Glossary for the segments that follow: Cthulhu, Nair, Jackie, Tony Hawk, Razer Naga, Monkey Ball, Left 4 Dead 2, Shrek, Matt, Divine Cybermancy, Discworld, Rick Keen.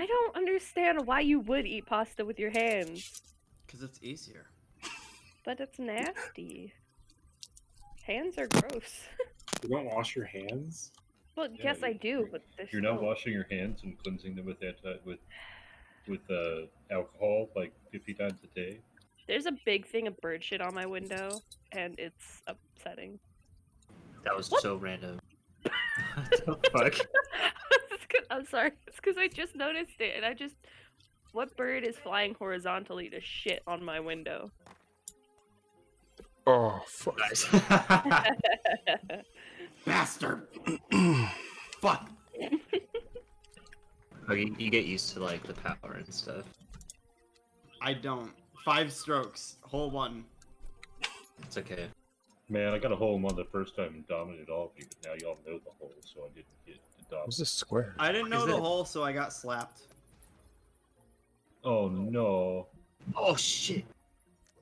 I don't understand why you would eat pasta with your hands. Because it's easier. But it's nasty. Hands are gross. You don't wash your hands? Well, yeah, yes, I do, but there's you're not washing your hands and cleansing them with alcohol like 50 times a day. There's a big thing of bird shit on my window, and it's upsetting. That was what? So random. What the fuck? I'm sorry. It's because I just noticed it, and I just... What bird is flying horizontally to shit on my window? Oh, fuck. Bastard! Fuck! Okay, you get used to, like, the power and stuff. I don't. 5 strokes. Hole 1. It's okay. Man, I got a hole in 1 the first time and dominated all of you, but now y'all know the hole, so I didn't get the dominant. What's this square? I didn't know the hole, so I got slapped. Oh, no. Oh, shit.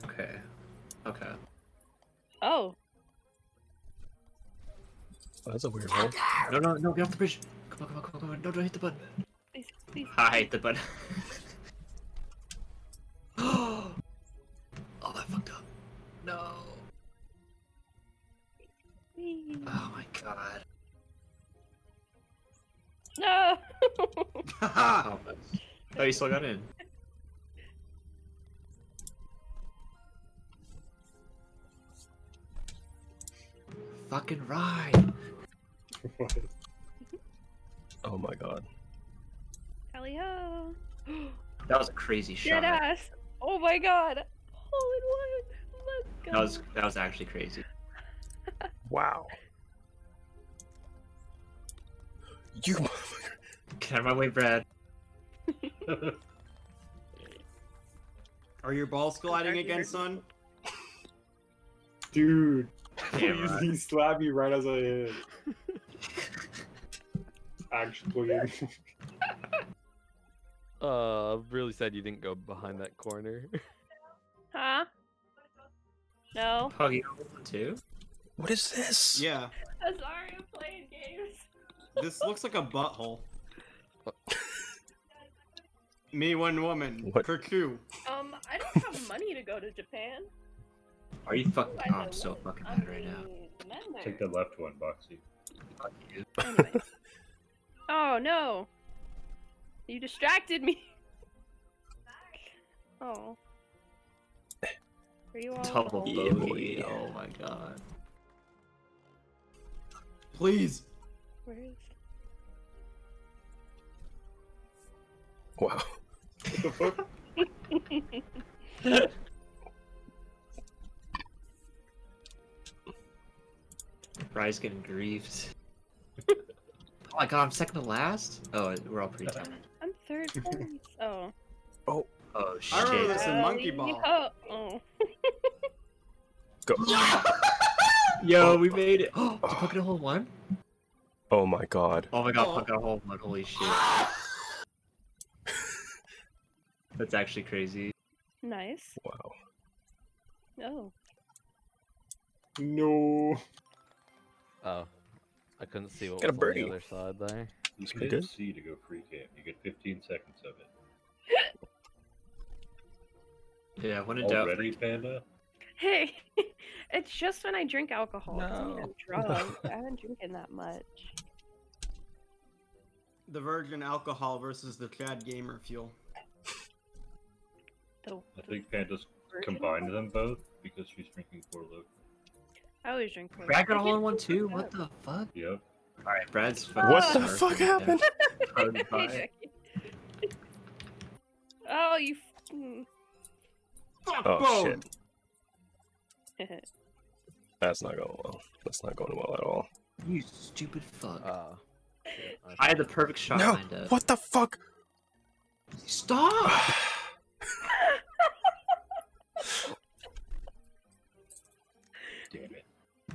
Okay. Okay. Oh. Oh, that's a weird hole. No, no, no, get off the bridge. Come on, come on, come on, come on. No, don't hit the button. Please, please. I hate the button. Oh, I fucked up. No. Oh my god. No. Oh, you still got in. Fucking ride. Oh my god. Tally ho. That was a crazy shot. Dead ass. Oh my god. Hole in 1. Let's go. That was actually crazy. Wow. You motherfucker. Get out of my way, Brad. Are your balls colliding again, son? Dude. Please, he slapped me right as I hit. Actually. I'm really sad you didn't go behind that corner. Huh? No. Puggy, too? What is this? Yeah. I'm sorry, I'm playing games. This looks like a butthole. Me, one woman. Kerku. I don't have money to go to Japan. Are you fucking? Oh, I'm so fucking mad right now. Take the left one, Boxy. Anyway. Oh no! You distracted me. Oh. Are you all? Double bogey! Oh my god! Please. Where is? Wow. What the fuck? Rye's getting grieved. Oh my god, I'm second to last? Oh, we're all pretty tired. I'm third place. Oh. Oh. Oh, shit. I remember this in Monkey Ball. Oh. Go. Yo, we made it. Oh, did you fucking hole 1? Oh my god. Oh my god, fucking hole 1. Holy shit. That's actually crazy. Nice. Wow. Oh. No. Oh, I couldn't see what was on the other side there. You couldn't see to go free camp. You get 15 seconds of it. Yeah, when in doubt. Already, Panda? Hey, it's just when I drink alcohol. No. I'm drunk. I haven't drinking that much. The virgin alcohol versus the Chad gamer fuel. I think Panda's combined them both because she's drinking 4 Loco. I always drink coffee. Brad got a hole in 1 too? What the fuck? Yep. Alright, Brad's fucking. What the fuck happened? Oh, you fucking. Oh, shit. That's not going well. That's not going well at all. You stupid fuck. I had the perfect shot lined up. What the fuck? Stop!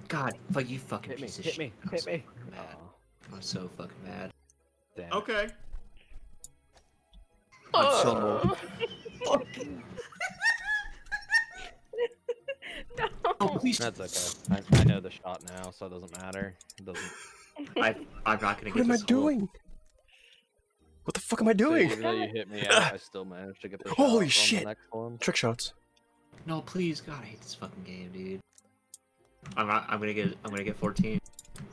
God, fuck you, fucking piece of shit. Hit me. I'm so fucking mad. Damn. Okay. I'm so fucking. No. Oh, please. That's okay. I know the shot now, so it doesn't matter. It doesn't. I'm not gonna get this. What am I doing? What the fuck? fuck am I doing? Even though you hit me out, I still managed to get the shot. Holy shit! Trick shots. No, please, God, I hate this fucking game, dude. I'm gonna get 14.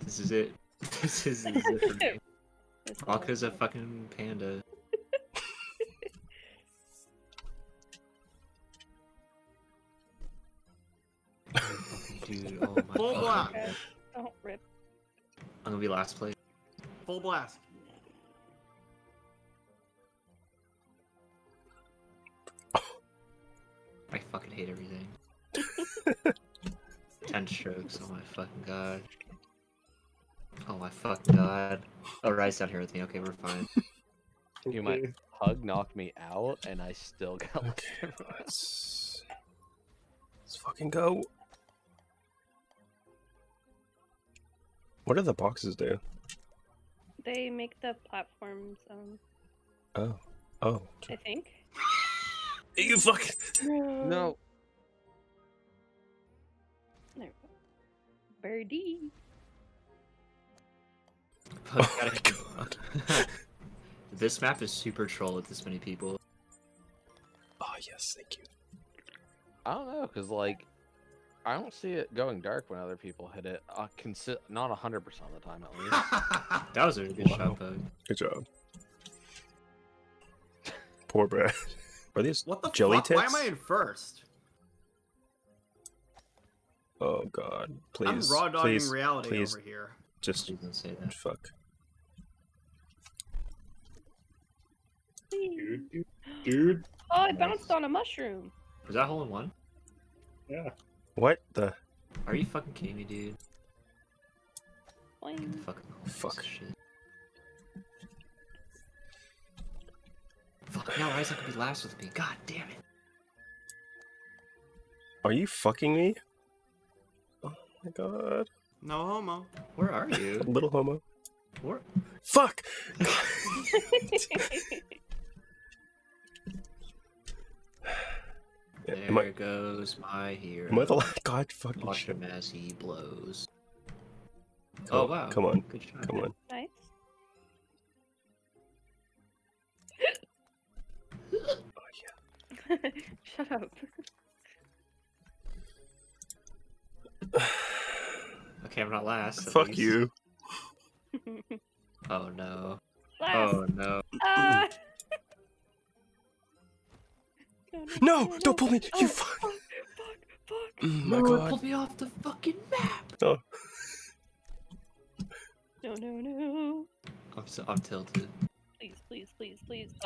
This is it. This is it for me. All because of fucking Panda. Dude, oh my God. Don't rip. I'm gonna be last place. Full blast. I fucking hate everything. 10 strokes, oh my fucking god. Oh my fucking god. Oh, Rice down here with me, okay, we're fine. You might hug knock me out, and I still got left. Okay, let's fucking go. What do the boxes do? They make the platforms, Oh. I think. You fucking... No. There we go. Birdie. Oh my god. This map is super troll with this many people. Oh yes, thank you. I don't know, cause like, I don't see it going dark when other people hit it. Not 100% of the time, at least. That was a really good shot, though. Good job. Poor Brad. Are these what the jelly fuck? Tits? Why am I in first? Oh god, please. I'm raw dogging reality over here. Just even say that. Fuck. Dude. Oh, I bounced on a mushroom. Was that hole in one? Yeah. What the? Are you fucking kidding me, dude? Get the fucking hole. Fuck. Shit. Fuck, now Isaac could be last with me. God damn it. Are you fucking me? Oh my god. No homo. Where are you? Little homo. Where? Fuck! There goes my hero. Am I the last? God fucking watch shit. Watch him as he blows. Oh, wow. Come on. Good shot. Come on. Nice. Shut up. Okay, I'm not last. Fuck you. Oh no. Last. Oh no. No! Don't pull me! Oh, you fuck! Oh, fuck! My God! Pulled me off the fucking map! Oh. No. I'm tilted. Please.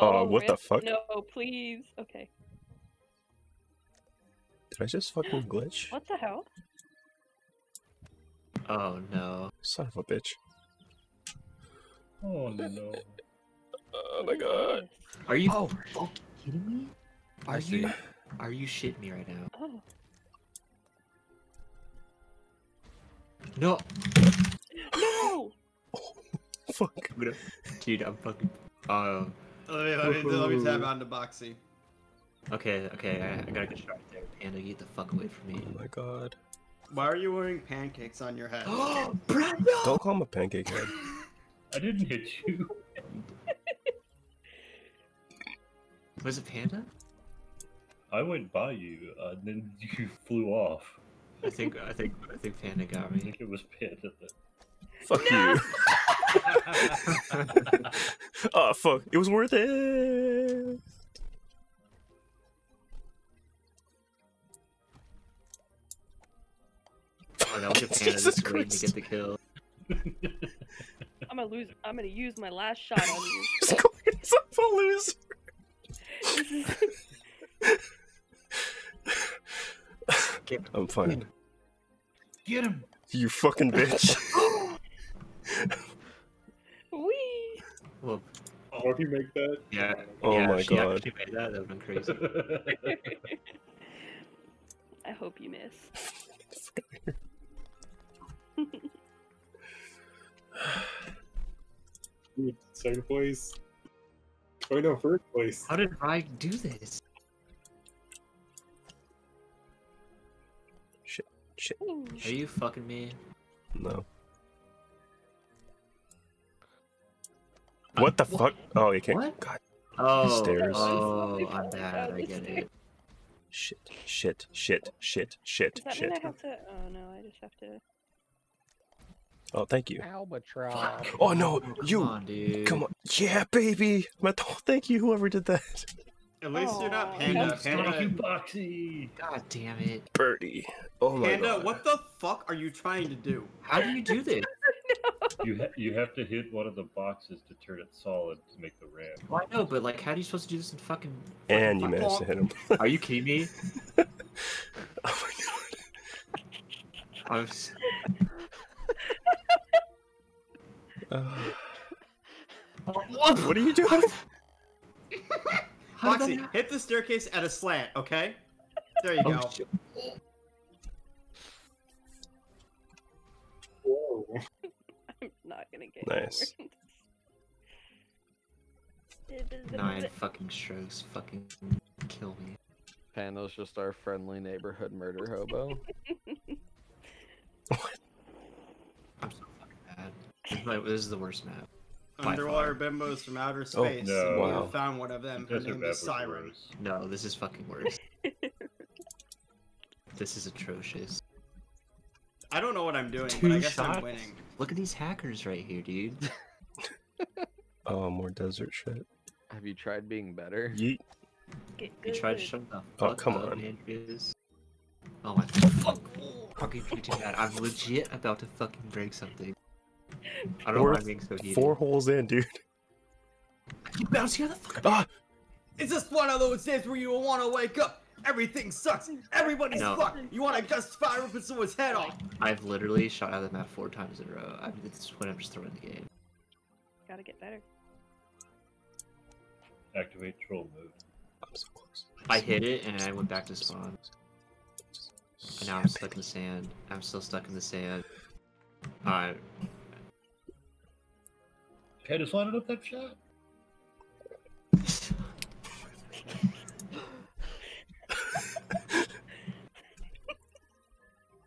Oh, what the fuck? No, please. Okay. Did I just fucking glitch? What the hell? Oh no. Son of a bitch. Oh no. Oh my god. Are you fucking kidding me? Are you shitting me right now? Oh. No! No! Oh, fuck. Dude, I'm fucking... Let me tap on to Boxy. Okay, I gotta get started there. Panda, get the fuck away from me. Oh my god. Why are you wearing pancakes on your head? Oh, Brad, no! Don't call him a pancake head. I didn't hit you. Was it Panda? I went by you, and then you flew off. I think Panda got me. I think it was Panda. Fuck you. Oh fuck! It was worth it. Oh, that was a Panda just waiting to get the kill. I'm gonna lose. I'm gonna use my last shot on you. It's a loser. I'm fine. Get him. You fucking bitch. Wee. Well, oh, if you make that? Yeah. Oh yeah, my god. If you made that, that would have been crazy. I hope you miss. Dude, second place. Oh no, first place. How did Ryan do this? Shit. Are you fucking me? No. What the fuck? Oh, you can't. What? God. Oh, stairs. Oh, I'm bad. I get it. Shit, shit, shit, shit, shit, shit. I have to... Oh no, I just have to. Oh, thank you. Albatross. Oh no, you. Come on, dude. Come on. Yeah, baby. Thank you, whoever did that. At least you're not Panda. Panda, Boxy. God damn it. Birdie. Oh my Panda, God. What the fuck are you trying to do? How do you do this? No. You have to hit one of the boxes to turn it solid to make the ramp. Well, I know, but like, how are you supposed to do this in fucking? And you managed to hit him. Are you kidding me? Oh my God. I was. What are you doing? Foxy, hit the staircase at a slant, okay? There you go. Whoa. I'm not gonna get nice. Nine fucking strokes fucking kill me. Panda's just our friendly neighborhood murder hobo. What? I'm so fucking bad. This is the worst map. Underwater bimbos from outer space. Oh, no. Wow. We found one of them. Her name is Siren. No, this is fucking worse. This is atrocious. I don't know what I'm doing, but I guess shots. I'm winning. Look at these hackers right here, dude. Oh, more desert shit. Have you tried being better? Yeet. You tried shutting up. Oh, come on. Andrews. Oh my fuck. Fucking pretty bad. I'm legit about to fucking break something. I don't know why I'm being so heated. Four holes in, dude. You bounce here the fuck. Ah! It's just one of those days where you want to wake up. Everything sucks. Everybody's fucked. You want to justify ripping someone's head off. I've literally shot out of the map 4 times in a row. I mean, it's when I'm just throwing the game. Gotta get better. Activate troll mode. I'm so close. I hit it and I went back to spawn. And now I'm stuck in the sand. I'm still stuck in the sand. Alright. Can I just line up that shot?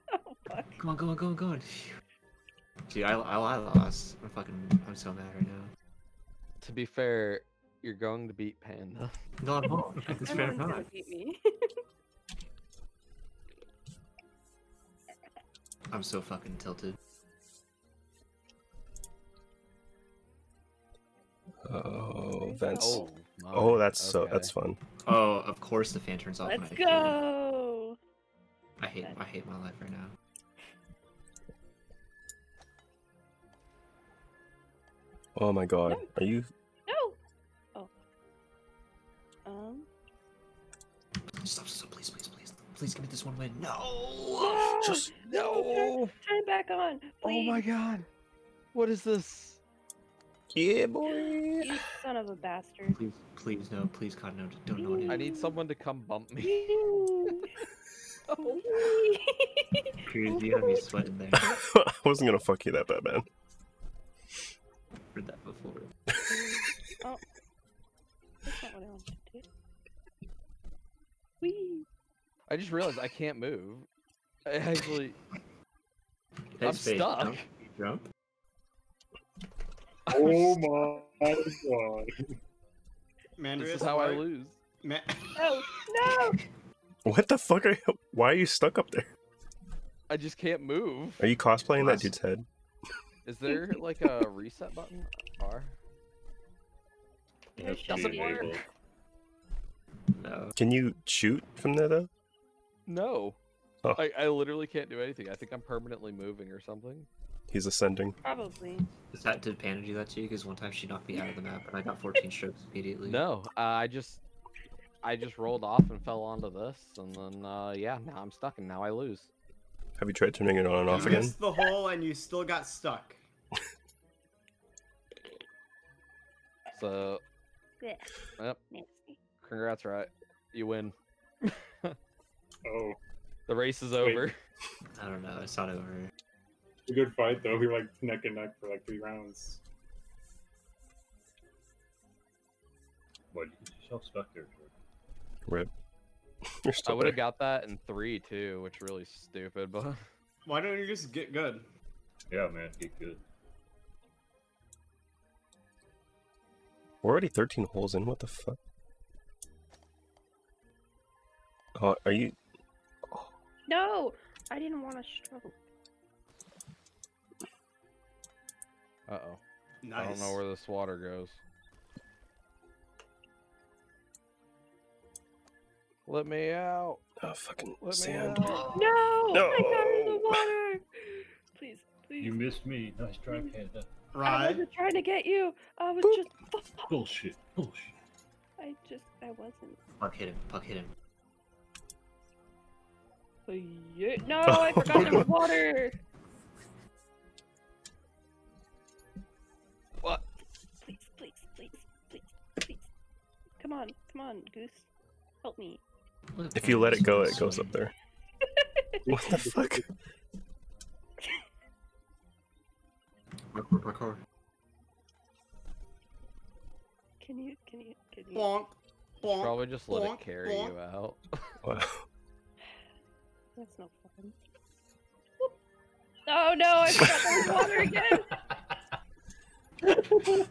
Oh, fuck. Come on, go on, go on, go on. Dude, I lost. I'm so mad right now. To be fair, you're going to beat Panda. No, I'm not. That's fair enough. Gonna beat me. I'm so fucking tilted. Oh, that's okay. That's fun. Oh, of course the fan turns off. Let's go. I hate my life right now. Oh my God, no. Are you? No. Oh. Stop! Stop! Please! Please! Please! Please give me this one win. No. Just no. Turn back on. Please. Oh my God. What is this? Yeah, boy. You son of a bastard. Please, please, no, please, God, no, don't know anything. I need someone to come bump me. Dude, you have me sweating there. I wasn't gonna fuck you that bad, man. I've heard that before. Oh. That's not what I wanted to do. Whee. I just realized I can't move. I actually... I'm stuck. Jump. Jump. Oh my God! Man, this is how I lose. Man. No, no! What the fuck are you? Why are you stuck up there? I just can't move. Are you cosplaying that dude's head? Is there like a reset button? R. It doesn't work. No. Can you shoot from there though? No. Oh. I literally can't do anything. I think I'm permanently moving or something. He's ascending. Probably. Did Panda do that to you? Because one time she knocked me out of the map and I got 14 strokes immediately. No, I just rolled off and fell onto this, and then yeah, now I'm stuck and now I lose. Have you tried turning it on and off again? You missed the hole and you still got stuck. So. Yep. Congrats, right? You win. Oh. The race is over. I don't know. It's not over. A good fight though, we were like neck and neck for like 3 rounds. What? You stuck there. Rip. I would have got that in 3 too, which really stupid, but why don't you just get good? Yeah man, get good. We're already 13 holes in, what the fuck? Oh, are you... Oh. No! I didn't want to stroke. Uh-oh. Nice. I don't know where this water goes. Let me out. Oh, fucking Let sand. No! No! I got in the water! Please, please. You missed me. Nice try, Panda. Right. I wasn't trying to get you. I was just... Bullshit. Bullshit. I wasn't. Puck hit him. Puck hit him. No, I forgot there was water! What? Please, please, please, please, please. Come on, come on, Goose. Help me. If you let it go, it goes up there. What the fuck? My car. Can you... Bonk, bonk, probably just let it carry you out. Wow. That's not fun. Whoop. Oh no, I forgot there was water again!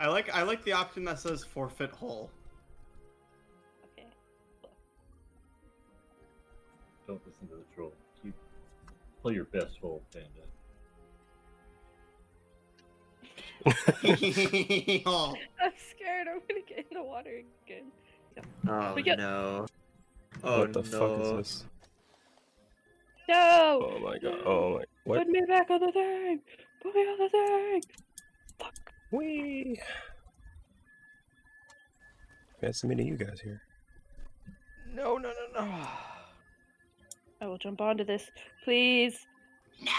I like the option that says forfeit hole. Okay. Don't listen to the troll. You play your best hole, Panda. Oh. I'm scared I'm gonna get in the water again. No. Oh no. Oh what the fuck is this? No! Oh my god. Oh my. What? Put me back on the thing! Put me on the thing! Fuck. Whee! That's the meaning of you guys here. No, no, no, no. I will jump onto this. Please. No!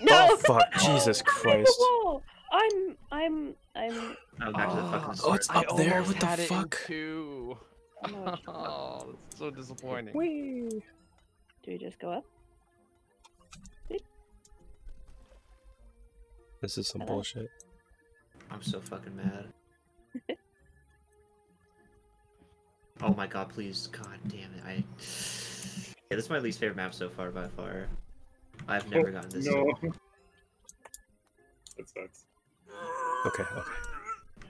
No! Oh fuck! Jesus Christ! I'm. Oh, back to the fucking start. Oh, it's up there. What the fuck? Oh, that's so disappointing. Whee. Do we just go up? This is some bullshit. I'm so fucking mad. Oh my god! Please, god damn it! Yeah, this is my least favorite map so far by far. I've never gotten this. No. That sucks. Okay, okay.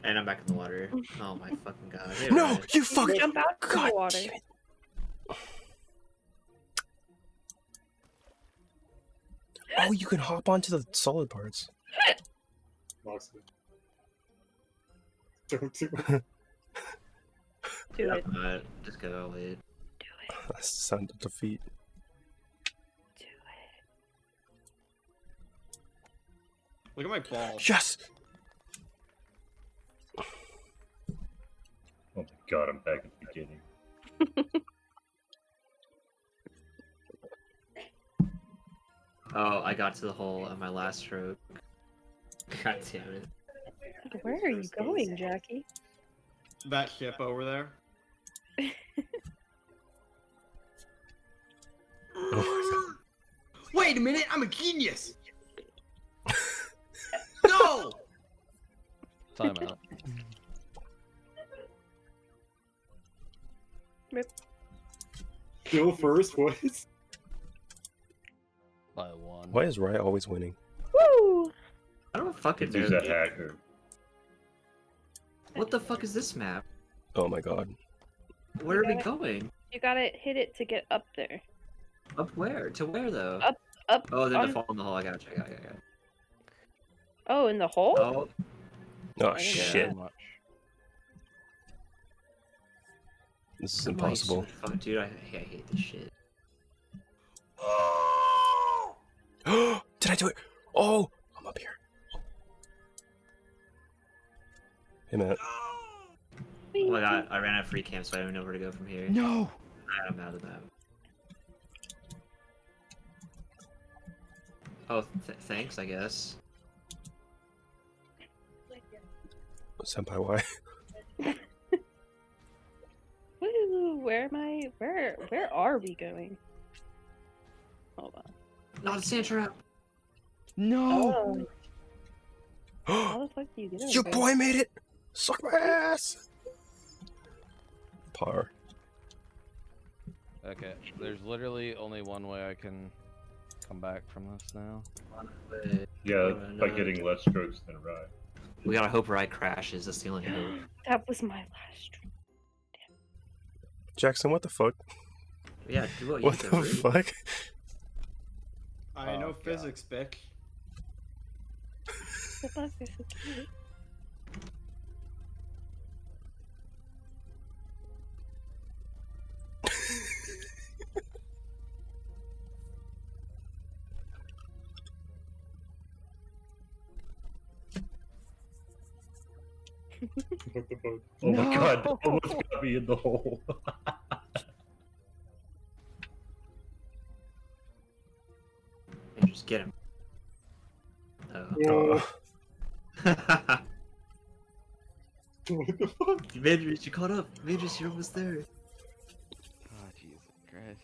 And I'm back in the water. Oh my fucking god. No, you fucking jump out of the water. Oh, you can hop onto the solid parts. Awesome. Don't do it. Do it. Just go away. Do it. That's the sound of defeat. Look at my ball. Yes! Oh my god, I'm back at the beginning. Oh, I got to the hole on my last stroke. God damn it. Where are you going, Jackie? That ship over there. Oh my god. Wait a minute, I'm a genius! No! Time out. Kill first, what? By one. Why is Riot always winning? Woo! I don't fucking know. He's a hacker. What the fuck is this map? Oh my god. Where are we going? You gotta hit it to get up there. Up where? To where though? Up. Oh, they're gonna fall in the hole. I gotta check. I gotta. Oh, in the hole? Oh, oh shit. This is impossible. Fuck, dude, I hate this shit. Did I do it? Oh! I'm up here. Hey, Matt. Oh my god, I ran out of free camp, so I don't know where to go from here. No! I'm out of that. Oh, thanks, I guess. Senpai, why? Woo, where am I? Where are we going? Hold on. Not a sand trap. No. Oh. How the fuck do you get over? Your boy made it. Suck my ass. Par. Okay, there's literally only one way I can come back from this now. Yeah, by getting less strokes than Rye. We gotta hope Rye crashes, that's the only hope. That was my last stream. Damn. Jackson, what the fuck? Yeah, do what the fuck? I know physics, Bick. What the fuck? Oh no. My god, that almost got me in the hole. Just get him. What the fuck? Mandris, you caught up. Mandris, you're almost there. Oh, Jesus Christ.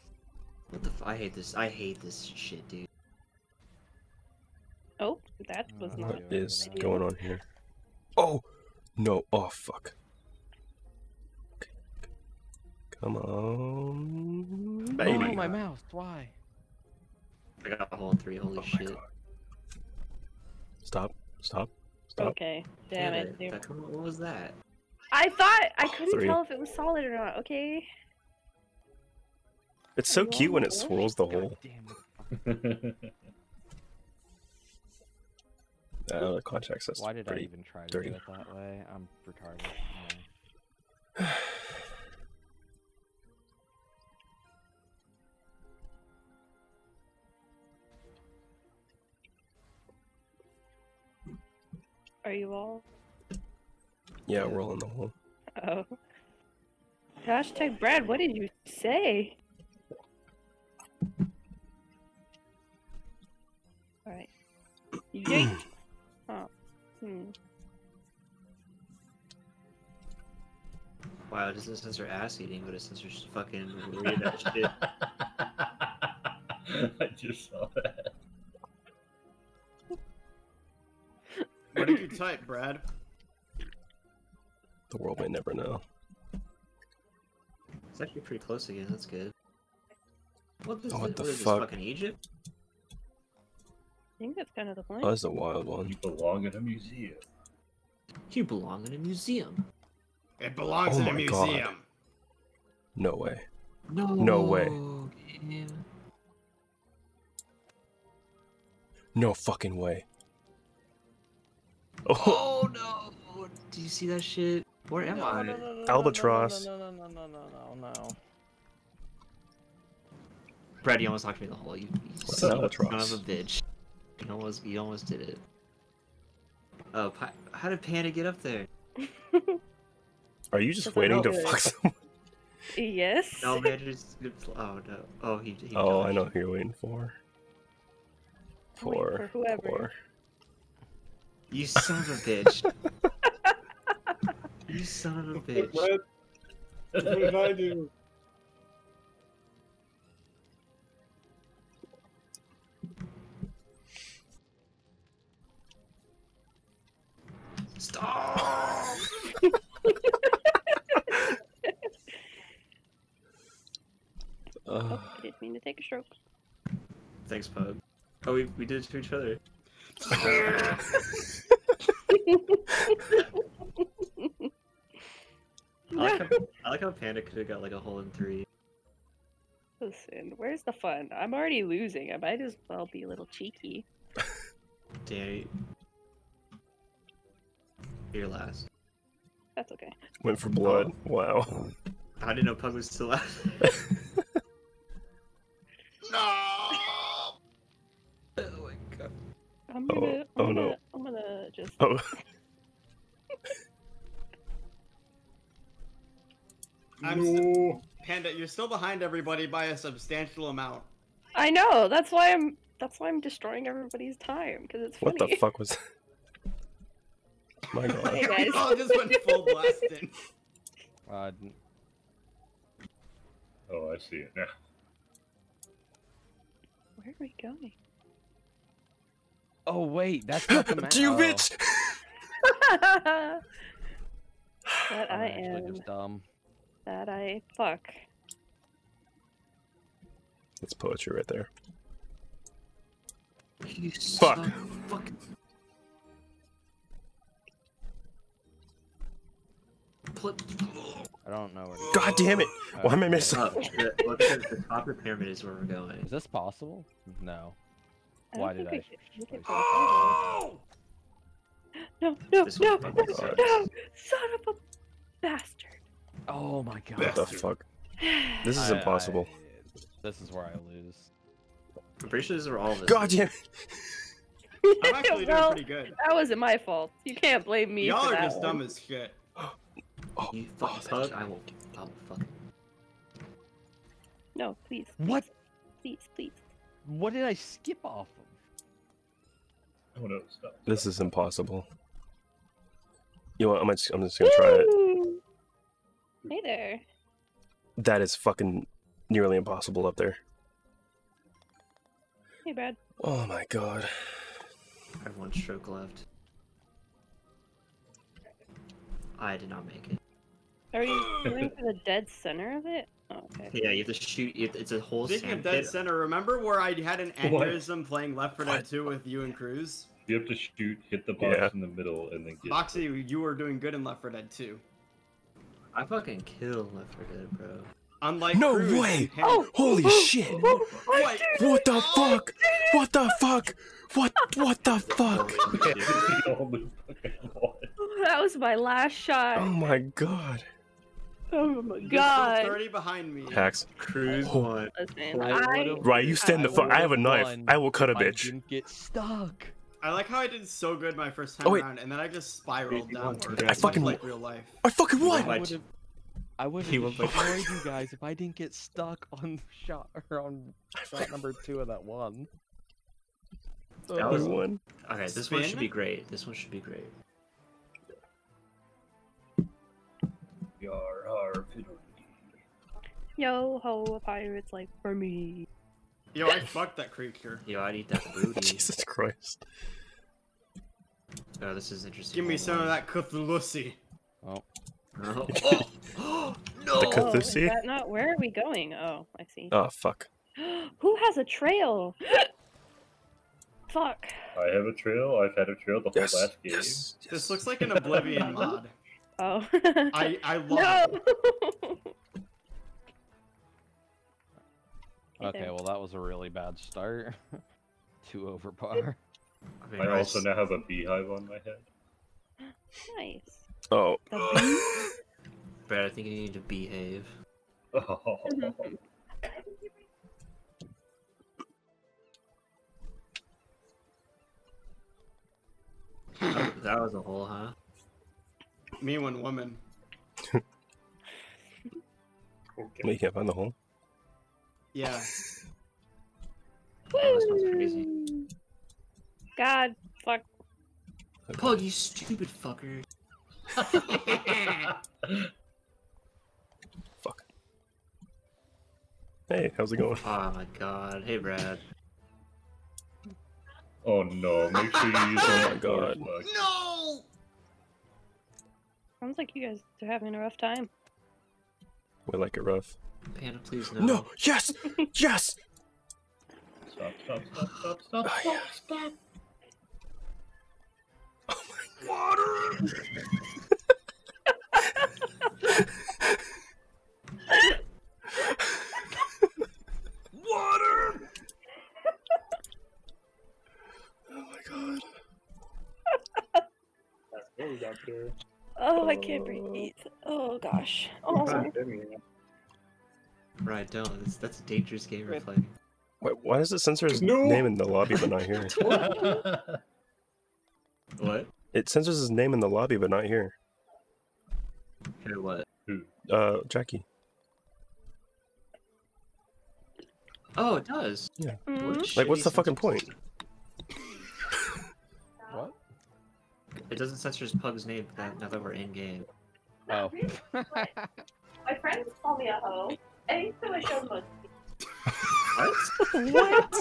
What the f- I hate this shit, dude. Oh, that was not- What is going on here? Oh! No, oh fuck. Okay. Come on, baby. Oh, my mouse, why? I got a hole in three, holy shit. God. Stop. Okay, damn it, dude. What was that? I thought, I couldn't tell if it was solid or not, okay? It's so cute when it swirls the hole. God damn it. The contact system. Why did I even try to do it that way? I'm retarded. No. Are you all? Yeah, we're all in the hole. Oh. Hashtag Brad, what did you say? Alright. Yeet! Oh. Wow, it doesn't censor ass eating, but it censors fucking weird ass shit. I just saw that. What did you type, Brad? The world may never know. It's actually pretty close again, that's good. What is, what is this fucking Egypt? I think that's kind of the point. Oh, that's a wild one. You belong in a museum. You belong in a museum. It belongs in a museum. God. No way. No way. Yeah. No fucking way. Oh. Oh no! Do you see that shit? Where am I? No, albatross. No. Brad, you almost knocked me in the hole. You son of a bitch. You almost did it. Oh, how did Panda get up there? Are you just waiting to fuck someone? Yes. No, man, just... Oh, no. Oh, he oh, I know who you're waiting for. For whoever. For... You son of a bitch. You son of a bitch. What did I do? Stop! Oh, I didn't mean to take a stroke. Thanks, Pug. Oh, we did it to each other. I like how Panda could have got like a hole in three. Listen, where's the fun? I'm already losing. I might as well be a little cheeky. Damn. You're last. That's okay. Went for blood. Oh. Wow. I didn't know Pug was still out. No! Oh my god. I'm gonna. Oh, I'm gonna just. Oh. Panda, you're still behind everybody by a substantial amount. I know. That's why I'm. That's why I'm destroying everybody's time because it's funny. What the fuck was? My god. Hey guys. Oh, just went full blasting. Oh, I see it now. Where are we going? Oh, wait, that's not the map. You bitch! That I am. Dumb. That I fuck. That's poetry right there. You fuck. Fucking... I don't know where to go. God damn it! Why am I messing up? The top of the pyramid is where we're going. Is this possible? No. Why did I? Oh! No! Son of a bastard! Oh my god! What the fuck? This is impossible. This is where I lose. I'm pretty sure these are all. God damn it! I'm actually doing pretty good. That wasn't my fault. You can't blame me. Y'all are just dumb as shit. Oh, you fucking bitch, I will fuck. No, please. What? Please. What did I skip off of? Oh, no, stop. This is impossible. You know what? I'm just gonna try it. Hey there. That is fucking nearly impossible up there. Hey, Brad. Oh my god. I have one stroke left. I did not make it. Are you going for the dead center of it? Oh, okay. Yeah, you have to shoot. It's a whole. Speaking of dead center, remember where I had an aneurysm playing Left 4 Dead 2 with you and Cruz? You have to shoot, hit the box in the middle, and then get. Foxy, you were doing good in Left 4 Dead 2. I fucking killed Left 4 Dead, bro. Unlike no Cruz, way! Oh, holy shit! What the fuck? What the fuck? What the fuck? That was my last shot. Oh my god. Oh my god. 30 behind me. Hacks. Cruz one. Right, you stand the fuck. I have a knife. I will cut a bitch. I didn't get stuck. I like how I did so good my first time around, and then I just spiraled downward. I fucking like real life. I fucking won. I would have destroyed you guys if I didn't get stuck on shot or on shot number 2 of that one. That was one. Okay, this one should be great. This one should be great. Yo ho, a pirate's life for me. Yo, I fucked that creature. Yo, I'd eat that booty. Jesus Christ. Oh, this is interesting. Give me some of that Cthulhu. Oh. Oh. No. The Cthulhu. Is that not where are we going? Oh, I see. Oh fuck. Who has a trail? Fuck. I have a trail. I've had a trail the whole last game. Yes. This looks like an Oblivion mod. Oh. I love it. Okay, well that was a really bad start. 2 over par. I also now have a beehive on my head. Nice. Oh. Brad, I think you need to behave. Oh. That was a hole, huh? Me and one woman. We can't find the hole? Yeah. Woo! Oh, this one's crazy. God, fuck. Pug, you stupid fucker. Fuck. Hey, how's it going? Oh my god. Hey, Brad. Oh no, make sure you use oh my god. No! Sounds like you guys are having a rough time. We like it rough. Panda, please no. No! Yes! Yes! Stop. Oh my god. Water! Water! Oh my god. That's cold up there. Oh, I can't breathe. Oh gosh. Oh. Right, don't. That's a dangerous game we're playing. Wait, why does it censor his name in the lobby but not here? What? It censors his name in the lobby but not here. Here what? Jackie. Oh, it does. Yeah. Mm-hmm. Like, what's the fucking point? What? It doesn't censor his pug's name now that we're in game. Oh. My friends call me a hoe. Anytime I show them What?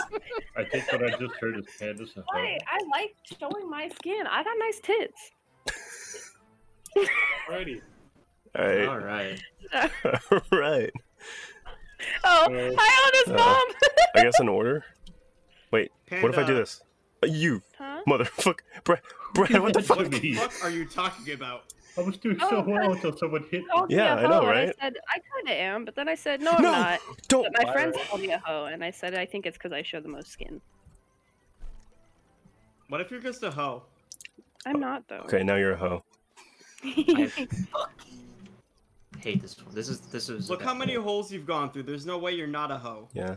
I think what I just heard is Candace and Why? I like showing my skin. I got nice tits. Alrighty. Alright. Alright. Oh, hi, Anna's mom! I guess in order. Wait, Panda. What if I do this? You motherfucker, Brad, what the fuck are you talking about? I was doing so well until someone hit me. Yeah, I know, right? I said, I kind of am, but then I said, no, I'm not. Don't. But my friends called me a hoe, and I said, I think it's because I show the most skin. What if you're just a hoe? I'm not, though. Okay, now you're a hoe. I fucking hate this one. This is. Look how many holes you've gone through. There's no way you're not a hoe. Yeah.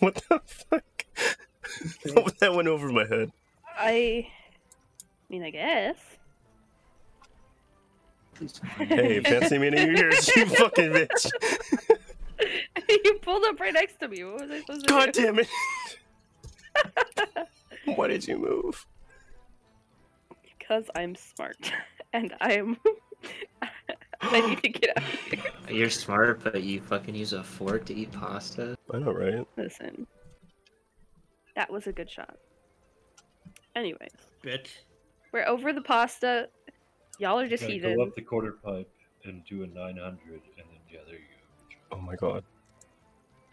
What the fuck? That went over my head. I mean, I guess. Hey, fancy meeting you here, you fucking bitch. You pulled up right next to me. What was I supposed to do? God damn it. Why did you move? Because I'm smart. And I'm... I need to get out of here. You're smart, but you fucking use a fork to eat pasta? I know, right? Listen. That was a good shot. Anyways. Bitch. We're over the pasta. Y'all are just eating. Go up the quarter pipe and do a 900 and then the other you. Oh my god.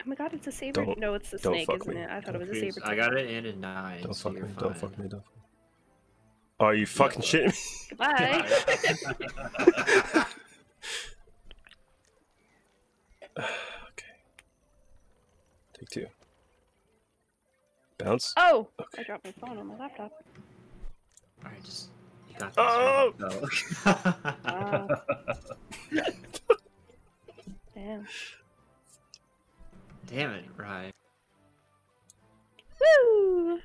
Oh my god, it's a saber. No, it's a snake, isn't it? I thought it was a saber. I got it in a 9. Don't fuck me. Don't fuck me. Don't fuck me. Are you fucking shitting me? Goodbye. Okay. Take two. Bounce. Oh! Okay. I dropped my phone on my laptop. Alright, just... You got this. Oh! Damn. Damn it, Ryan. Woo!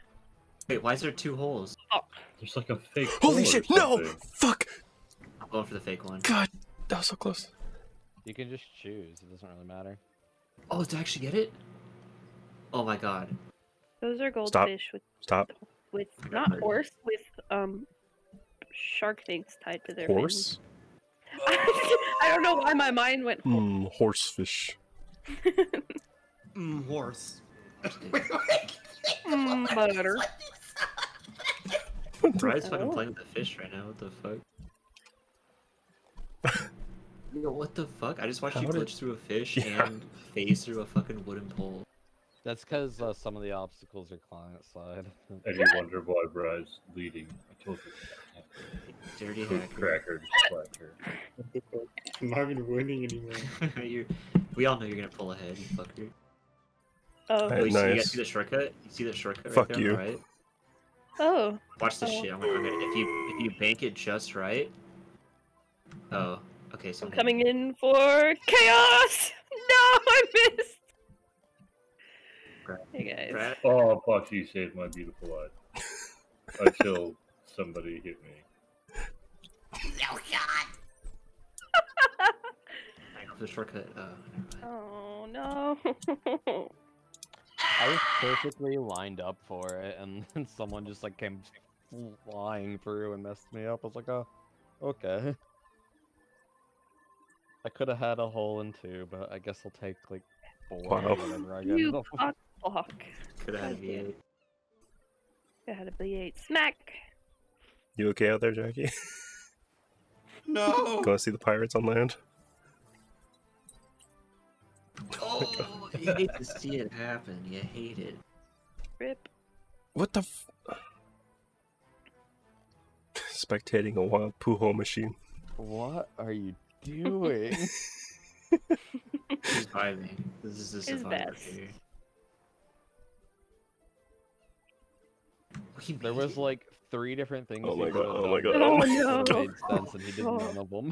Wait, why is there two holes? Oh. There's like a fake Holy shit, no! Fuck! I'm going for the fake one. God, that was so close. You can just choose, it doesn't really matter. Oh, did I actually get it? Oh my god. Those are goldfish with... Stop. With, not horse, with, shark things tied to their horse? Fins. I don't know why my mind went horse. Horsefish. Horse. Butter. Brian's fucking playing with the fish right now. What the fuck? Yo, what the fuck? I just watched you glitch through a fish and phase through a fucking wooden pole. That's because some of the obstacles are client side. And you wonder why Brian's leading. I told you. Dirty hacker. I'm not even winning anymore. We all know you're gonna pull ahead, you fucker. Oh, nice. You guys see the shortcut? You see the shortcut right there, right? Oh. Watch this shit. I'm gonna if you bank it just right. Oh, okay. So I'm coming in for chaos. No, I missed. Hey guys. Oh, fuck! You saved my beautiful life until somebody hit me. No god. I got the shortcut. Oh no. I was perfectly lined up for it, and then someone just like came flying through and messed me up. I was like, oh, okay. I could have had a hole in two, but I guess I'll take like 4 or whatever I get. You cock. Could have had a V8. Could have had a V8. Smack! You okay out there, Jackie? No! Go see the pirates on land. Oh, you hate to see it happen. You hate it. Rip. What the f... Spectating a wild poo-hole machine. What are you doing? Surviving. This is the survivor here. There was like 3 different things. Oh my god, oh my god. Oh no! It made sense and he did none of them.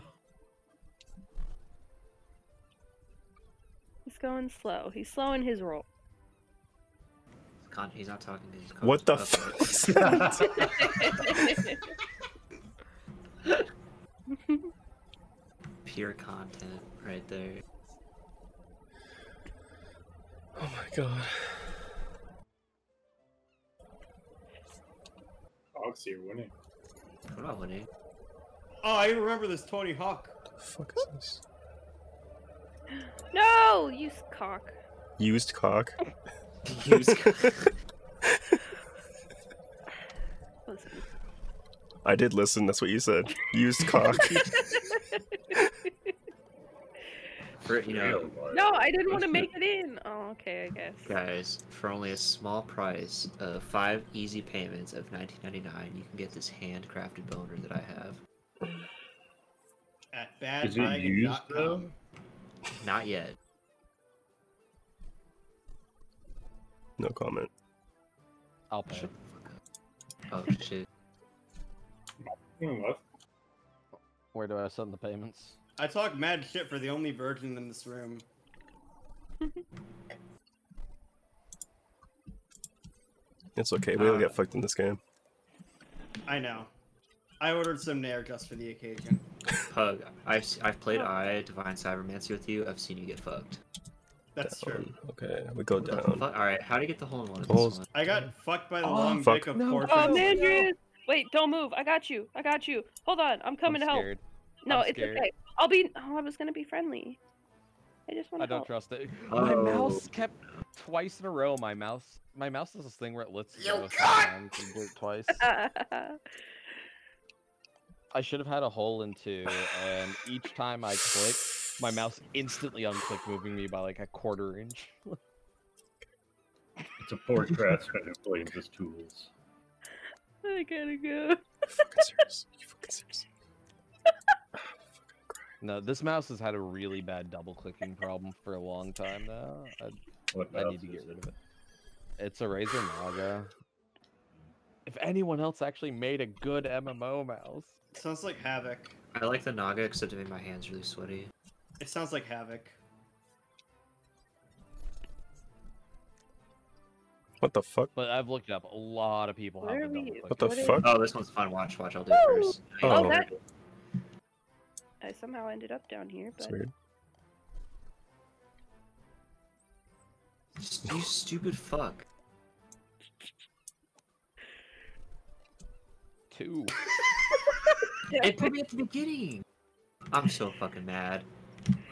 He's going slow. He's slowing his roll. He's not talking to his coach. What the fuck? Pure content right there. Oh my god. Hawks, you're winning. I'm not winning. Oh, I remember this Tony Hawk. What the fuck is this? No! Used cock. Used cock? Used cock. Listen. I did listen, that's what you said. Used cock. For, you know, no, I didn't want to make it in. Oh, okay, I guess. Guys, for only a small price of 5 easy payments of $19.99, you can get this handcrafted boner that I have. At badtiger.com. Not yet. No comment. I'll pay. Oh shit. Where do I send the payments? I talk mad shit for the only virgin in this room. It's okay, we all get fucked in this game. I know. I ordered some Nair just for the occasion. Pug, I've played Divine Cybermancy with you, I've seen you get fucked. That's true. Okay, we go down. Alright, how do you get the hole in one of these? I got fucked by the long dick of Porpheus. Oh, Mandrius! Wait, don't move, I got you, I got you. Hold on, I'm coming to help. No, it's okay. I'll be. Oh, I was gonna be friendly. I just want to. I don't trust it. Oh. My mouse kept twice in a row. My mouse does this thing where it lets you go and do it twice. I should have had a hole in two, and each time I click, my mouse instantly unclicked, moving me by like a quarter-inch. It's a poor crash when you're playing just tools. I gotta go. Are you fucking serious? No, this mouse has had a really bad double-clicking problem for a long time now. I need to get rid of it. It's a Razer Naga. If anyone else actually made a good MMO mouse. It sounds like Havoc. I like the Naga, except it made my hands really sweaty. It sounds like Havoc. What the fuck? But I've looked it up. A lot of people have the double-click. What the fuck? Oh, this one's fun. Watch, watch. I'll do it first. Oh, that... I somehow ended up down here, but... That's weird. You stupid fuck. 2. It put me at the beginning! I'm so fucking mad.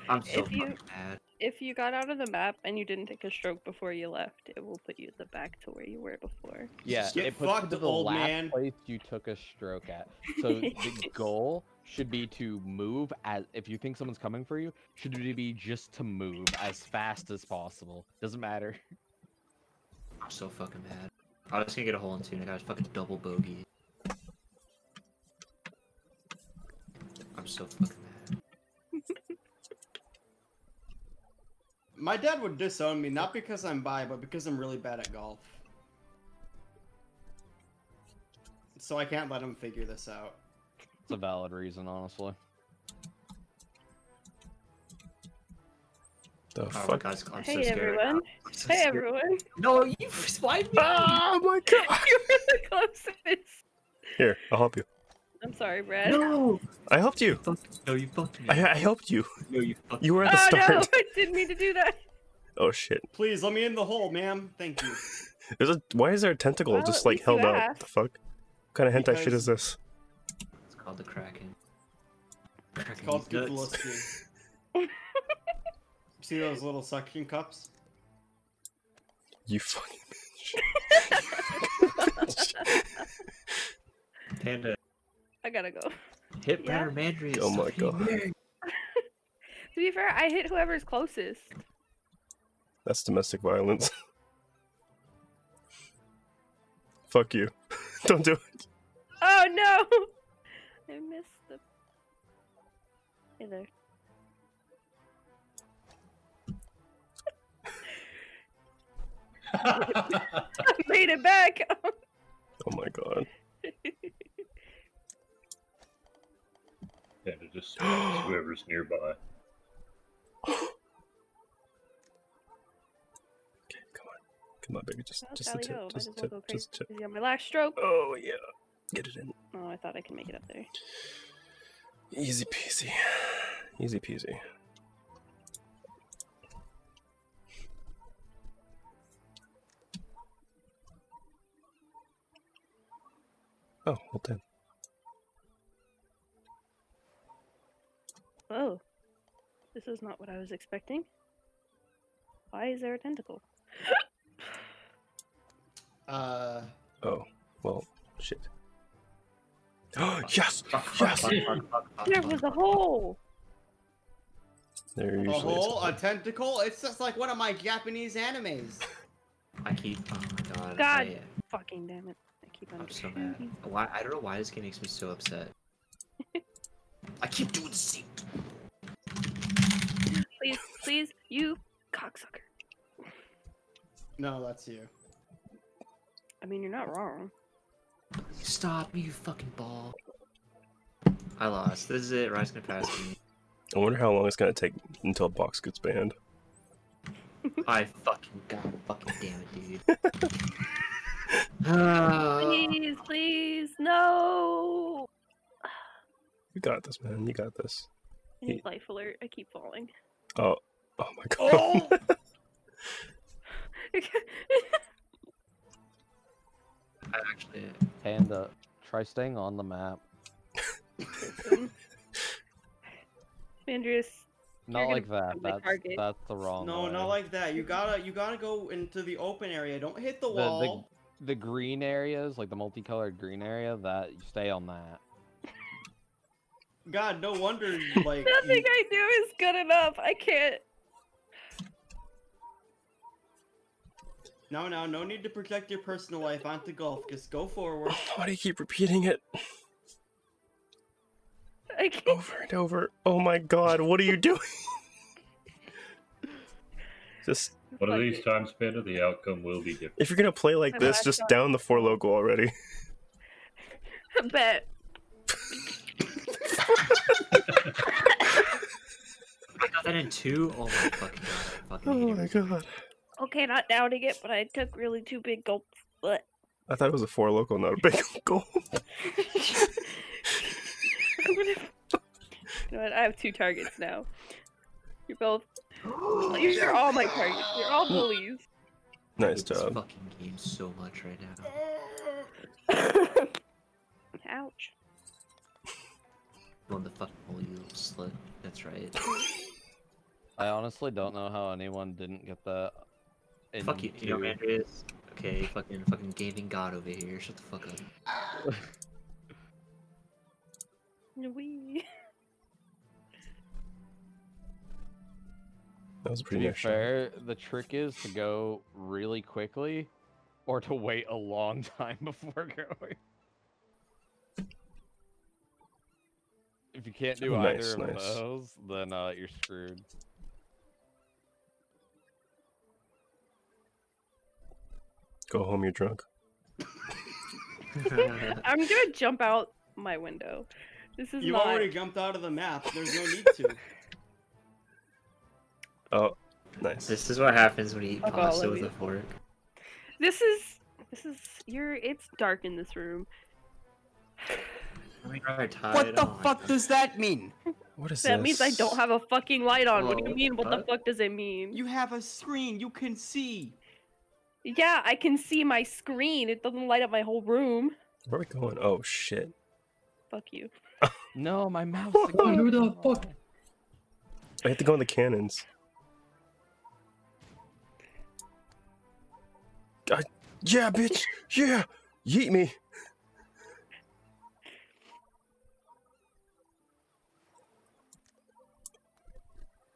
I'm so fucking mad. If you got out of the map and you didn't take a stroke before you left, it will put you at the back to where you were before. Yeah, it puts you to the last place you took a stroke at. So the goal... should be to move as if you think someone's coming for you. Should be just to move as fast as possible. Doesn't matter. I'm so fucking mad. I was gonna get a hole in two, and I got a fucking double bogey. I'm so fucking mad. My dad would disown me not because I'm bi, but because I'm really bad at golf. So I can't let him figure this out. It's a valid reason, honestly. The fuck? Guys, I'm so scared. Everyone. I'm so scared. Everyone. No, you spied me. Oh my god. You're really close to this. Here, I'll help you. I'm sorry, Brad. No! I helped you. No, you fucked me. I helped you. No, you fucked me. You were at the start. Oh no, I didn't mean to do that. Oh shit. Please, let me in the hole, ma'am. Thank you. Why is there a tentacle just like held out? What the fuck? What kind of hentai shit is this? Called the Kraken. It's called Googleski. See those little suction cups? You fucking bitch. Panda. I gotta go. Hit better Mandrius. Oh my god. To be fair, I hit whoever's closest. That's domestic violence. Fuck you. Don't do it. Oh no! I missed the... Hey there. I made it back! Oh my god. Yeah, it just whoever's nearby. Okay, come on. Come on, baby, just a tip, just a tip, just a tip. Is he on my last stroke? Oh, yeah. Get it in. Oh, I thought I could make it up there. Easy peasy. Easy peasy. Oh, well then. Oh. This is not what I was expecting. Why is there a tentacle? Oh, well, shit. Oh, yes! Yes! There was a hole! They're usually a hole, a tentacle. It's just like one of my Japanese animes. I keep. Oh my god. God, fucking damn it! I keep on. I'm so mad. Why? I don't know why this game makes me so upset. I keep doing the same. Please, please, you cocksucker. No, that's you. I mean, you're not wrong. Stop, you fucking ball. I lost. This is it. Ryan's gonna pass me. I wonder how long it's gonna take until box gets banned. I fucking god, fucking damn it, dude. Please, please, no. You got this, man. You got this. I need life alert. I keep falling. Oh, oh my god. Oh! I actually. Panda, try staying on the map. Andreas, not like that. That's the wrong. No, way. Not like that. You gotta go into the open area. Don't hit the wall. The green areas, like the multicolored green area, that you stay on that. God, no wonder. Like nothing I do is good enough. I can't. No, no, no need to protect your personal life onto golf. Just go forward. Why do you keep repeating it? I can't. Over and over. Oh my god, what are you doing? Just. One of these times, Panda, the outcome will be different. If you're gonna play like this, just down the 4 local already. I bet. I got that in 2? Oh my fucking god. Oh my god. Okay, not doubting it, but I took really 2 big gulps. But I thought it was a 4 local, not a big gulp. You know what? I have 2 targets now. You're both. These are all my targets. You're all bullies. Nice job. I hate this fucking game so much right now. Ouch. Run the fucking bully, you little slut. That's right. I honestly don't know how anyone didn't get that. Fuck you, you know, Andreas. Okay, fucking gaming god over here. Shut the fuck up. Wee. That was pretty fair. The trick is to go really quickly, or to wait a long time before going. If you can't do either of those, then you're screwed. Go home, you're drunk. I'm gonna jump out my window. This is You've already jumped out of the map. There's no need to. Oh, nice. This is what happens when you eat pasta with a fork. This is it's dark in this room. What the fuck does that mean? What is this? That means I don't have a fucking light on. What do you mean? What the fuck does it mean? You have a screen. You can see. Yeah, I can see my screen. It doesn't light up my whole room. Where are we going? Oh shit. Fuck you. No, my mouse. Who the fuck? I have to go in the cannons. God. Yeah, bitch. Yeah. Yeet me.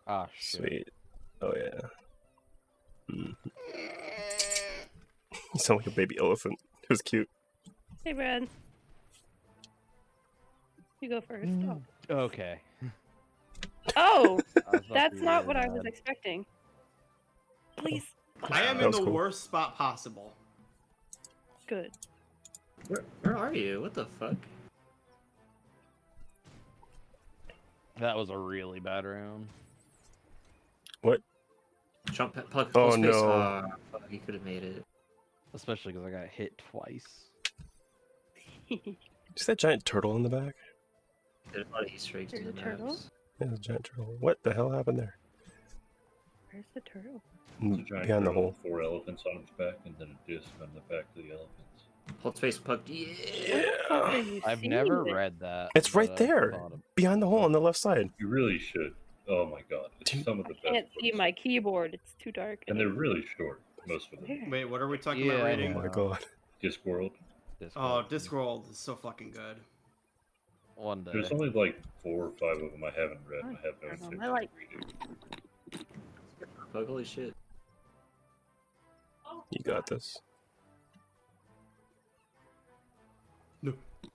Ah, shit. Sweet. Oh, yeah. You sound like a baby elephant. It was cute. Hey, Brad. You go first. Oh. Okay. Oh! That's not what I was expecting. Please. I am in the worst spot possible. Good. Where are you? What the fuck? That was a really bad round. What? Jump puck. Oh no! He could have made it. Especially because I got hit twice. Is that giant turtle in the back? There's a lot of Easter eggs in the turtle. Yeah, there's a giant turtle. What the hell happened there? Where's the turtle? Behind the hole. 4 elephants on its back, and then a disc on the back of the elephants. Hold space, puck. Yeah. I've never read that. It's right there, behind the hole on the left side. You really should. Oh my god, it's some of the best. I can't see my keyboard, it's too dark. And they're really short, most of them. Wait, what are we talking about reading? Oh my god. Discworld. Oh, Discworld is so fucking good. one day. There's only like 4 or 5 of them I haven't read. I have no intention to read it. Holy shit. You got this. No.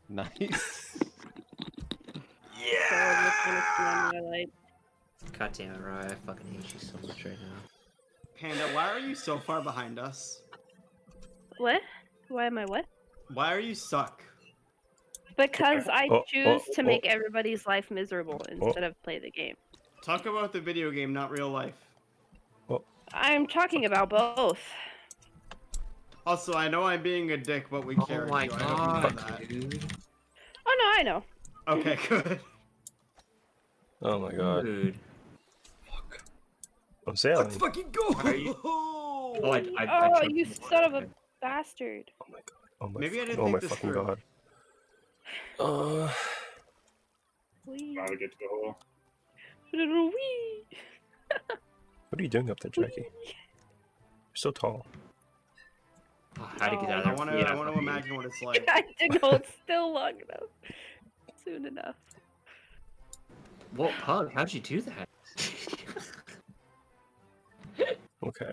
Nice. Yeah! God damn it, Rye. I fucking hate you so much right now. Panda, why are you so far behind us? What? Why am I what? Why are you suck? Because I choose to make everybody's life miserable instead of play the game. Talk about the video game, not real life. I'm talking about both. Also, I know I'm being a dick, but we care. Oh my god, dude. Oh no, I know. Okay, good. Oh my god. Dude. Fuck. I'm sailing. Let's fucking go! Oh, you son of a bastard. Oh my god. Oh my, maybe I didn't think this through. God. Gotta get to the hole. What are you doing up there, Jackie? You're so tall. How to get out of there? I want to imagine what it's like. I didn't hold still long enough. Soon enough. Well, Pug, how'd you do that? Okay.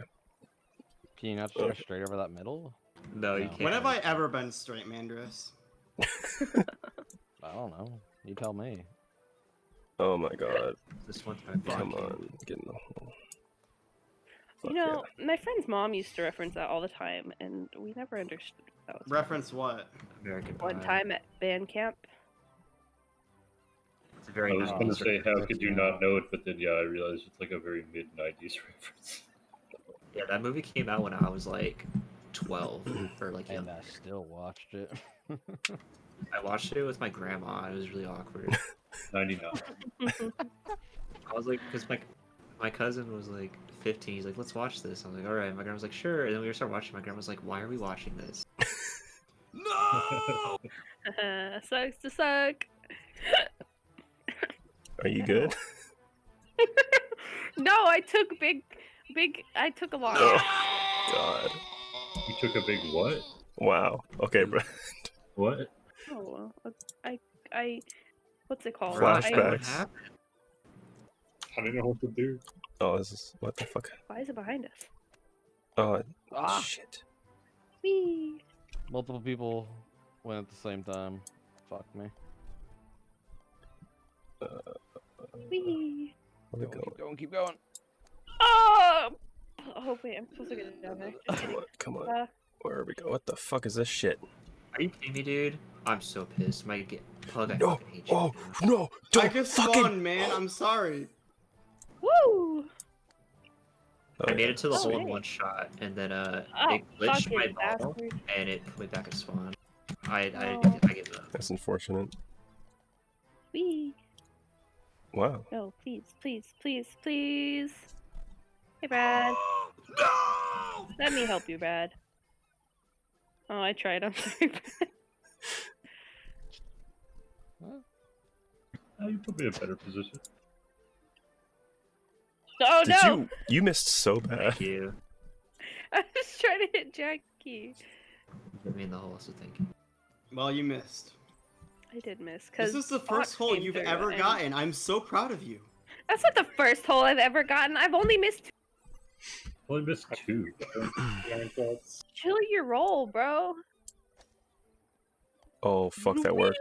Can you not go straight over that middle? No, you can't. When have I ever been straight, Mandris? I don't know. You tell me. Oh my god. This one time. Come on, get in the hole. You know, my friend's mom used to reference that all the time, and we never understood what that was. Reference what? American Pie. One time at band camp. It's a very. I was going to say, how could you not know it? But then, yeah, I realized it's like a very mid-90s reference. Yeah, that movie came out when I was like 12, or like. And I still watched it. I watched it with my grandma. It was really awkward. 99. I was like, because my cousin was like 15. He's like, let's watch this. I was like, all right. My grandma was like, sure. And then we started watching. My grandma was like, why are we watching this? No! Sucks to suck. Are you good? No, I took I took a lot. Oh, god. You took a big what? Wow. Okay, Brad. What? Oh, I what's it called? Flashbacks. I don't know what to do. Oh, this is what the fuck? Why is it behind us? Oh, shit. Whee. Multiple people went at the same time. Fuck me. Whee. Keep going, keep going. Oh! Oh, wait, I'm supposed to get it down there. Come on. Where are we going? What the fuck is this shit? Are you kidding me, dude? I'm so pissed. Might get plugged. No! Oh no! Don't I just spawned, man. I'm sorry. Woo! I made it to the hole in one shot, and then it glitched my ball, and it put me back at spawn. I give up. That's unfortunate. Wee. Wow. No, please, please, please, please. Hey, Brad. No! Let me help you, Brad. Oh, I tried. I'm sorry. Oh, you put me in a better position. Oh no! You missed so bad. Thank you. I was trying to hit Jackie. Put me in the hole, so thank you. Well, you missed. I did miss. Cause this is the first hole you've ever gotten. I'm so proud of you. That's not the first hole I've ever gotten. I've only missed 2. Only missed 2. Chill your roll, bro. Oh fuck, that worked.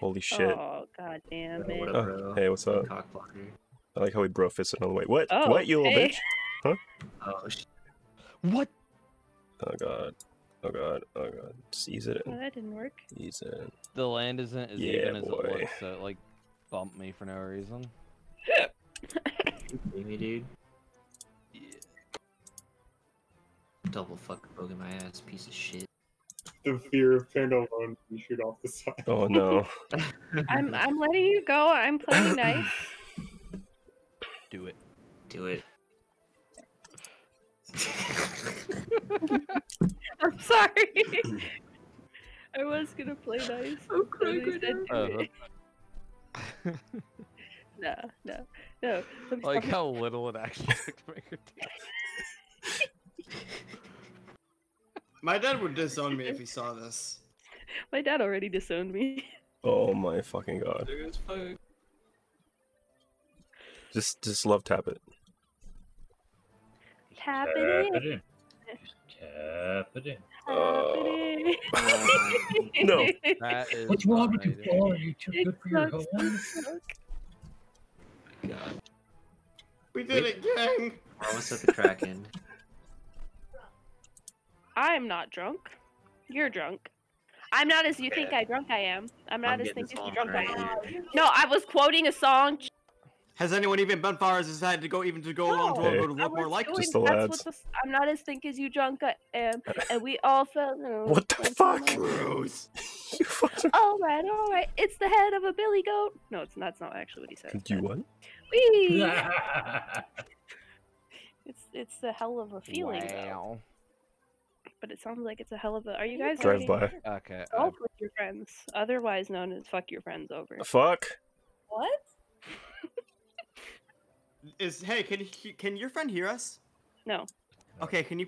Holy shit. Oh god damn it. Oh, hey, what's up? I like how he bro fits another way. What? Oh, what, you little bitch? Huh? Oh shit. What? Oh god. Oh god. Oh god. Just ease it in. Oh, that didn't work. Ease it in. The land isn't as even as it was, so it like bumped me for no reason. Amy, dude. Double fucking bug in my ass, piece of shit. The fear of Panda alone, you shoot off the side. Oh no. I'm letting you go. I'm playing nice. Do it. Do it. I'm sorry. I was gonna play nice. I'm crying right now. No. I'm like sorry. How little it actually took to make her do it. My dad would disown me if he saw this. My dad already disowned me. Oh my fucking god. Just love tap it. Tap it in. Tap it in. No. What's wrong with you, Paul? Are you too good for your whole God. We did it, gang! What's up the Kraken? I'm not drunk. You're drunk. I'm not as you think I drunk I am. I'm not as think as you drunk right I am. No, I was quoting a song. Has anyone even bonfires decided to go even to go along to look more like just the lads? I'm not as think as you drunk I am, and we all fell. What the fuck? All right, all right. It's the head of a billy goat. No, it's not. That's not actually what he said. You what? Wee. It's a hell of a feeling. Wow. Though. But it sounds like it's a hell of a. Are you guys drive by? Okay. Oh, fuck your friends, otherwise known as fuck your friends over. Fuck. What? Hey, can your friend hear us? No. Okay, can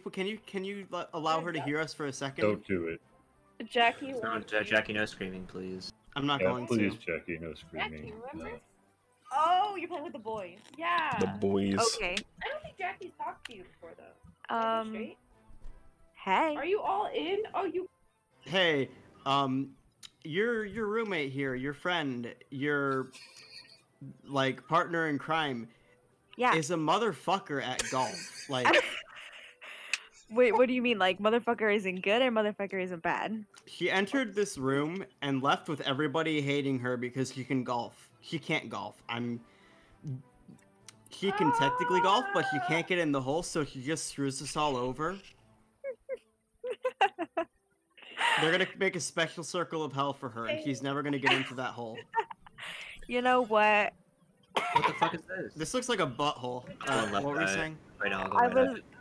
you allow her to hear us for a second? Don't do it. Jackie. Jackie, no screaming, please. I'm not going to. Please, Jackie, no screaming. Jackie, oh, you're playing with the boys. Yeah. The boys. Okay. I don't think Jackie's talked to you before though. Hey. Are you all in? Oh, you. Hey, your roommate here, your friend, your like partner in crime, yeah, is a motherfucker at golf. Like. Wait, what do you mean? Like motherfucker isn't good or motherfucker isn't bad? She entered this room and left with everybody hating her because she can golf. She can't golf. She can technically golf, but she can't get in the hole, so she just screws us all over. They're gonna make a special circle of hell for her, and she's never gonna get into that hole. You know what? What the fuck is this? This looks like a butthole. What were you saying? Right now,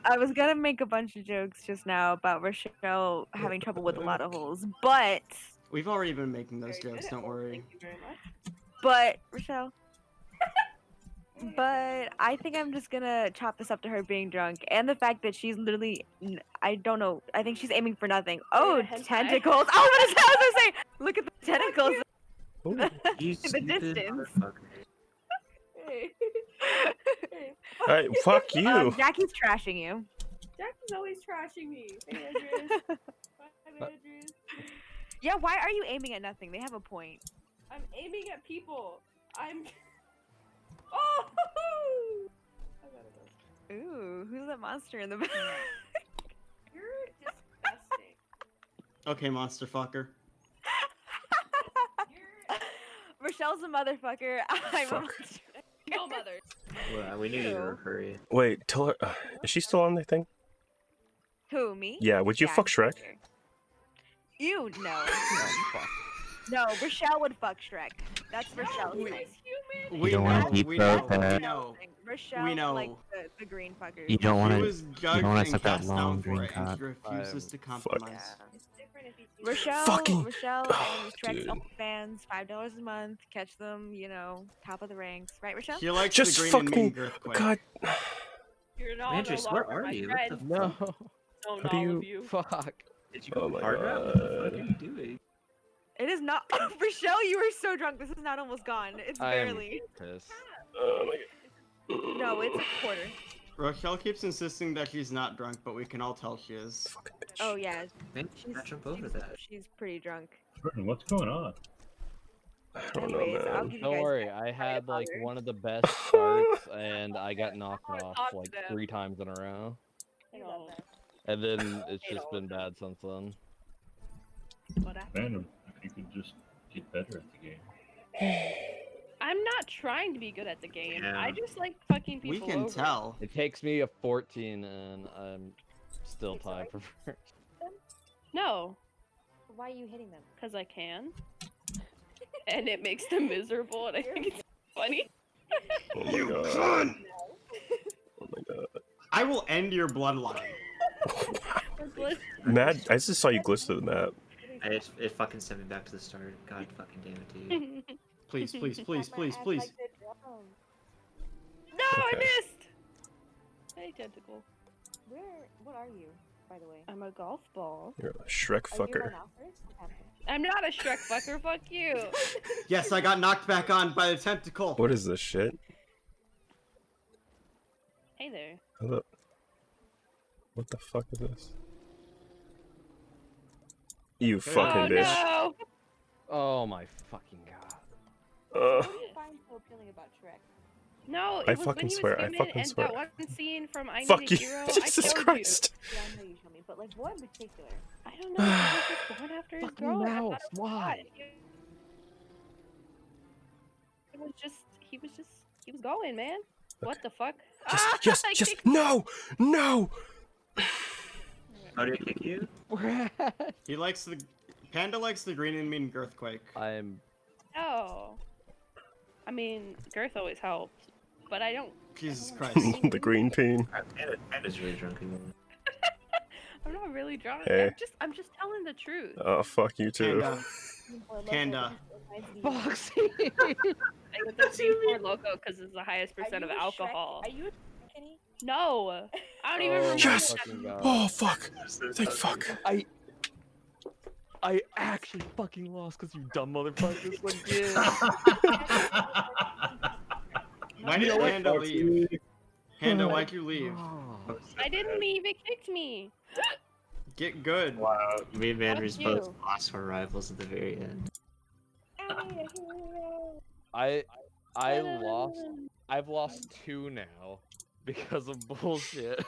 I was gonna make a bunch of jokes just now about Rochelle having trouble with a lot of holes, but we've already been making those jokes. Don't worry. Thank you very much. But Rochelle. But I think I'm just gonna chop this up to her being drunk and the fact that she's literally, I don't know, I think she's aiming for nothing. Oh, tentacles! Oh, what I was gonna say! Look at the tentacles in the distance. Alright, fuck you! Jackie's trashing you. Jackie's always trashing me. Hey, Andrews. Bye, Andrews. Yeah, why are you aiming at nothing? They have a point. I'm aiming at people. I'm... Oh! I gotta go. Ooh, who's that monster in the back? You're disgusting. Okay, monster fucker. Rochelle's a motherfucker. I'm a monster. No mother. Well, we need to refer you. Wait, tell her. Is she still on the thing? Who, me? Yeah, would you fuck Shrek? You no. No, Rochelle would fuck Shrek. That's Rochelle. No, we don't want to keep that. We know. Like the green fucker. You don't want to. You don't want to set that long green cock. Refuses to compromise. Yeah. Rochelle and Shrek's fans, $5 a month. Catch them, you know, top of the ranks, right, Rochelle? You like just the green fucking God. You're not Andrew, where are you? No. How do you fuck? Did you go hard out? What the fuck are you doing? It is not. Oh, Rochelle, you are so drunk. This is not almost gone. It's barely. Oh my god. No, it's a quarter. Rochelle keeps insisting that she's not drunk, but we can all tell she is. Oh yeah. She's pretty drunk. Burton, what's going on? I don't know, man. Don't worry. I had like one of the best starts, and I got knocked off like 3 times in a row. And then it's just been bad since then. What happened? Random. You could just get better at the game. I'm not trying to be good at the game. Yeah. I just like fucking people. We can tell. It takes me a 14 and I'm still tied for first. No. Why are you hitting them? Because I can. And it makes them miserable and I think it's funny. Oh my you god. Oh my god. I will end your bloodline. Mad, I just saw you glitch to the map. It fucking sent me back to the start. God fucking damn it, dude. Please, please, please, please, please. Like no, okay. I missed! Hey, tentacle. What are you, by the way? I'm a golf ball. You're a Shrek fucker. You I'm not a Shrek fucker, fuck you. Yes, I got knocked back on by the tentacle. What is this shit? Hey there. Hello. What the fuck is this? You fucking bitch. No. Oh my fucking god. What do you find so appealing about Shrek? No, it was fucking swear. I fucking swear. That one scene from I Fuck you, Hero, Jesus Christ. You. Yeah, I know you told me, but like what in particular? I don't know. Just going after his girl. Mouth. Why? It was just. He was going, man. Okay. What the fuck? Just no, no. How did he kick you? He likes the panda likes the green and mean girthquake. I'm. Oh. I mean, girth always helps, but I don't. Jesus Christ. The green peen. Panda's really drunk. I'm not really drunk. Hey. I'm just telling the truth. Oh fuck you too. Panda. Boxy. I got the C4 Loco because it's the highest percent of alcohol. Are you a Kenny? No. I don't even remember. Yes. Oh fuck. Thank fuck. I actually fucking lost because you dumb motherfuckers. Like, yeah. Why did Panda leave? Panda, why'd you leave? Oh, I didn't leave. It kicked me. Get good. Wow. Me and Andrew's both lost our rivals at the very end. I lost. I've lost two now because of bullshit.